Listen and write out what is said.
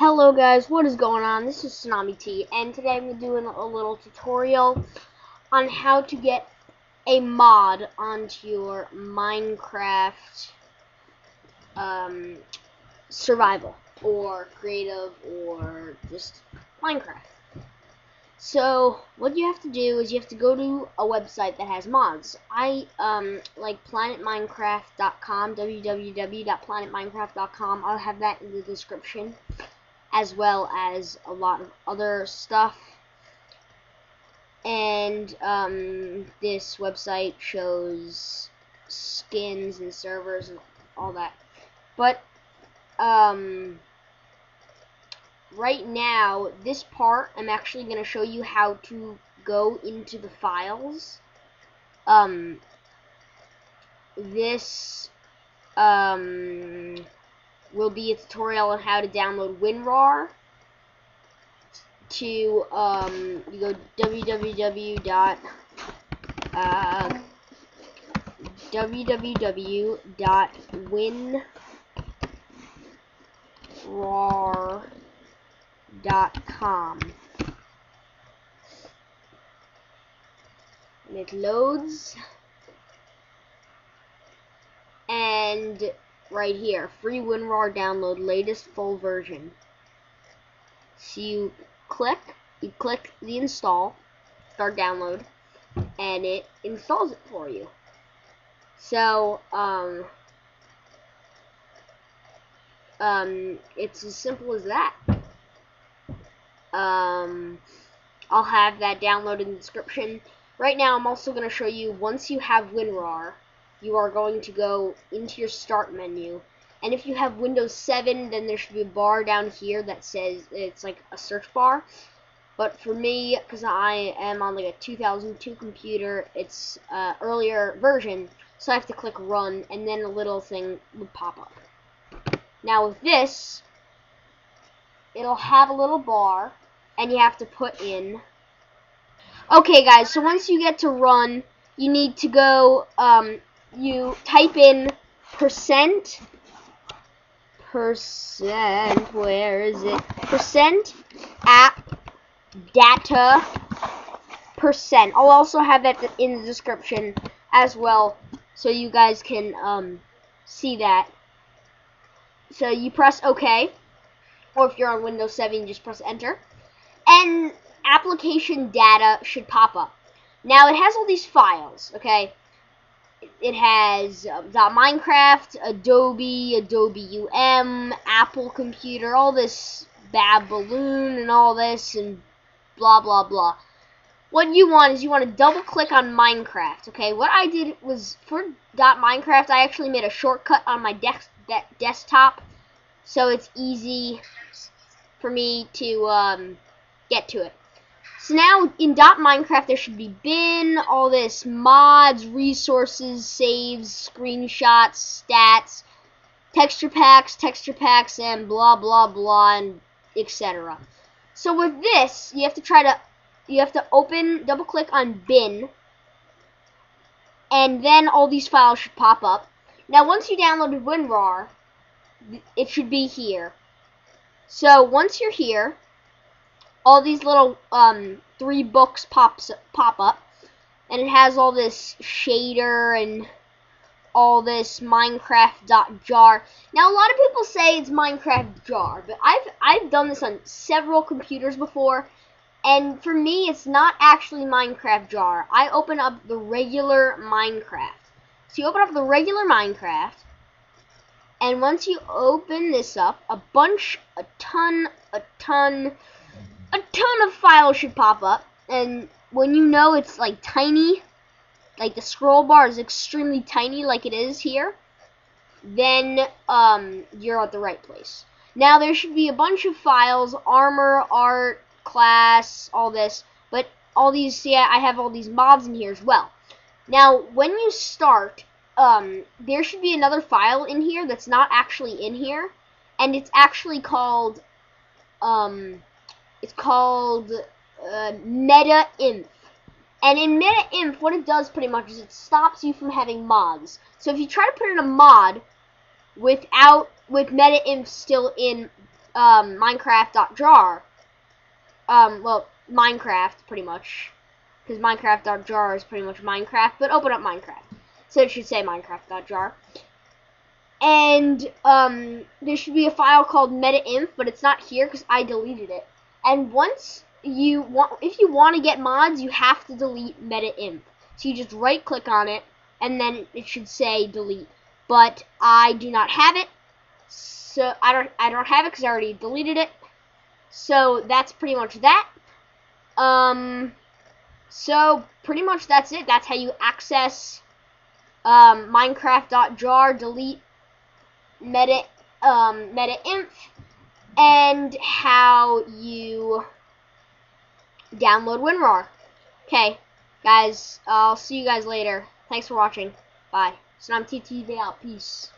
Hello guys, what is going on? This is Tsunamit, and today I'm going to do a little tutorial on how to get a mod onto your Minecraft survival, or creative, or just Minecraft. So, what you have to do is you have to go to a website that has mods. I like planetminecraft.com, www.planetminecraft.com. I'll have that in the description, as well as a lot of other stuff. And this website shows skins and servers and all that. But right now, this part, I'm actually going to show you how to go into the files. This will be a tutorial on how to download WinRAR to you go www.winrar.com, and it loads, and right here, free WinRAR download, latest full version. So you click the install, start download, and it installs it for you. So it's as simple as that. I'll have that downloaded in the description. Right now, I'm also going to show you, once you have WinRAR, you are going to go into your start menu, and if you have Windows 7, then there should be a bar down here that says, it's like a search bar, but for me, because I am on like a 2002 computer, it's earlier version, so I have to click run, and then a little thing would pop up. Now with this, it'll have a little bar, and you have to put in, okay guys, so once you get to run, you need to go, you type in percent, where is it, percent app data %. I'll also have that in the description as well, so you guys can see that. So you press OK, or if you're on Windows 7, you just press enter, and application data should pop up. Now it has all these files, okay? It has .minecraft, Adobe, Adobe UM, Apple Computer, all this Babaloon and all this and blah blah blah. What you want is you want to double click on Minecraft, okay? What I did was, for .minecraft, I actually made a shortcut on my desktop, so it's easy for me to get to it. So now, in .minecraft, there should be bin, all this, mods, resources, saves, screenshots, stats, texture packs, and blah, blah, blah, and etc. So with this, you have to open, double-click on bin, and then all these files should pop up. Now, once you downloaded WinRAR, it should be here. So once you're here, all these little three books pop up, and it has all this shader and all this Minecraft.jar. Now a lot of people say it's Minecraft jar, but I've done this on several computers before, and for me it's not actually Minecraft jar. I open up the regular Minecraft. So you open up the regular Minecraft, and once you open this up, a ton of files should pop up, and when you know it's like tiny, like the scroll bar is extremely tiny like it is here, then you're at the right place. Now there should be a bunch of files, armor, art, class, all this, but all these, see, I have all these mobs in here as well. Now when you start, there should be another file in here that's not actually in here, and it's actually called meta-inf. And in meta-inf, what it does pretty much is it stops you from having mods. So if you try to put in a mod with meta-inf still in Minecraft.jar. Well, Minecraft, pretty much. Because Minecraft.jar is pretty much Minecraft, but open up Minecraft. So it should say Minecraft.jar. And, there should be a file called metainf, but it's not here because I deleted it. And once you want, if you want to get mods, you have to delete metainf. So you just right-click on it, and then it should say delete. But I do not have it, so I don't have it because I already deleted it. So that's pretty much that. So pretty much that's it. That's how you access Minecraft.jar, delete metainf, and how you download WinRAR. Okay, guys, I'll see you guys later. Thanks for watching. Bye. So I'm TT out. Peace.